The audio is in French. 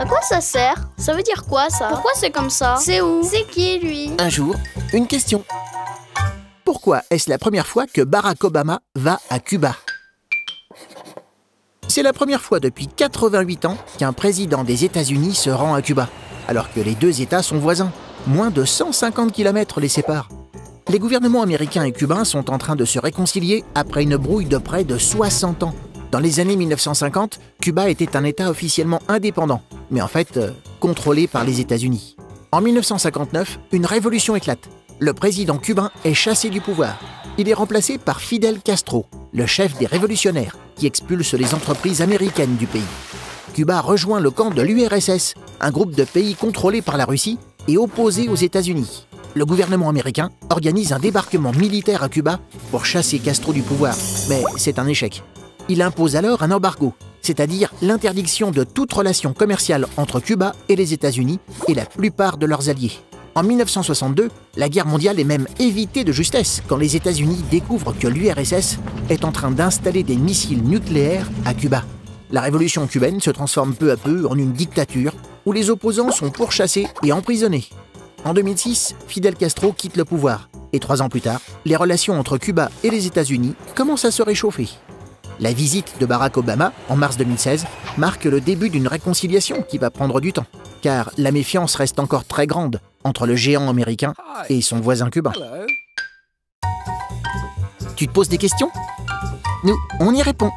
À quoi ça sert? Ça veut dire quoi, ça? Pourquoi c'est comme ça? C'est où? C'est qui, lui? Un jour, une question. Pourquoi est-ce la première fois que Barack Obama va à Cuba? C'est la première fois depuis 88 ans qu'un président des États-Unis se rend à Cuba, alors que les deux États sont voisins. Moins de 150 km les séparent. Les gouvernements américains et cubains sont en train de se réconcilier après une brouille de près de 60 ans. Dans les années 1950, Cuba était un État officiellement indépendant, mais en fait contrôlé par les États-Unis. En 1959, une révolution éclate. Le président cubain est chassé du pouvoir. Il est remplacé par Fidel Castro, le chef des révolutionnaires, qui expulse les entreprises américaines du pays. Cuba rejoint le camp de l'URSS, un groupe de pays contrôlés par la Russie et opposés aux États-Unis. Le gouvernement américain organise un débarquement militaire à Cuba pour chasser Castro du pouvoir, mais c'est un échec. Il impose alors un embargo, c'est-à-dire l'interdiction de toute relation commerciale entre Cuba et les États-Unis et la plupart de leurs alliés. En 1962, la guerre mondiale est même évitée de justesse quand les États-Unis découvrent que l'URSS est en train d'installer des missiles nucléaires à Cuba. La révolution cubaine se transforme peu à peu en une dictature où les opposants sont pourchassés et emprisonnés. En 2006, Fidel Castro quitte le pouvoir et 3 ans plus tard, les relations entre Cuba et les États-Unis commencent à se réchauffer. La visite de Barack Obama, en mars 2016, marque le début d'une réconciliation qui va prendre du temps, car la méfiance reste encore très grande entre le géant américain et son voisin cubain. Tu te poses des questions? Nous, on y répond.